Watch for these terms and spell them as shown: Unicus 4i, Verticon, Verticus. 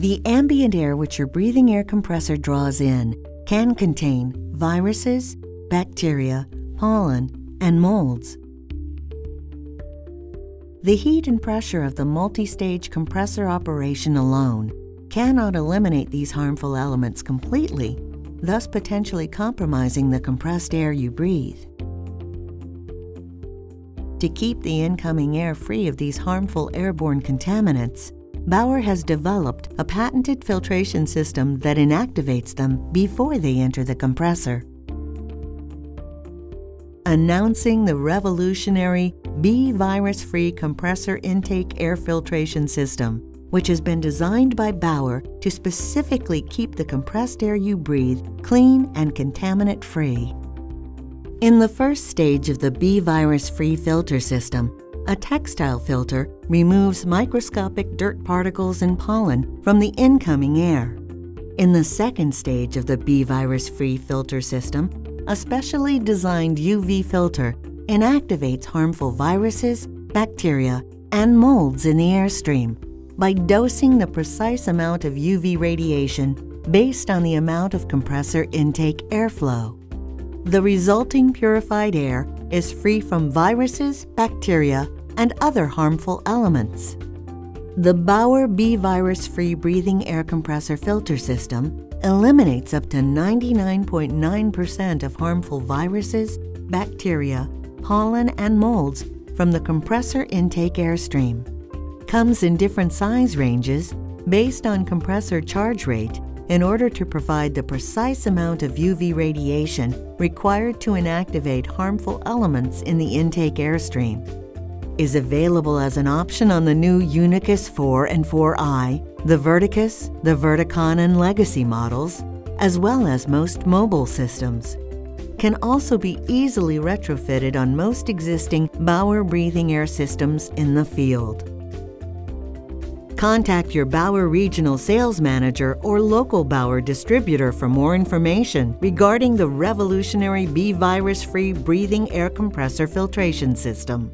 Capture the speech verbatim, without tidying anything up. The ambient air which your breathing air compressor draws in can contain viruses, bacteria, pollen, and molds. The heat and pressure of the multi-stage compressor operation alone cannot eliminate these harmful elements completely, thus potentially compromising the compressed air you breathe. To keep the incoming air free of these harmful airborne contaminants, Bauer has developed a patented filtration system that inactivates them before they enter the compressor. Announcing the revolutionary B-virus free compressor intake air filtration system, which has been designed by Bauer to specifically keep the compressed air you breathe clean and contaminant-free. In the first stage of the B-virus free filter system, a textile filter removes microscopic dirt particles and pollen from the incoming air. In the second stage of the B-virus free filter system, a specially designed U V filter inactivates harmful viruses, bacteria, and molds in the airstream by dosing the precise amount of U V radiation based on the amount of compressor intake airflow. The resulting purified air is free from viruses, bacteria, and other harmful elements. The Bauer B-virus free breathing air compressor filter system eliminates up to ninety-nine point nine percent of harmful viruses, bacteria, pollen, and molds from the compressor intake airstream. Comes in different size ranges based on compressor charge rate in order to provide the precise amount of U V radiation required to inactivate harmful elements in the intake airstream. Is available as an option on the new Unicus four and four i, the Verticus, the Verticon, and Legacy models, as well as most mobile systems. Can also be easily retrofitted on most existing Bauer breathing air systems in the field. Contact your Bauer regional sales manager or local Bauer distributor for more information regarding the revolutionary B-virus free breathing air compressor filtration system.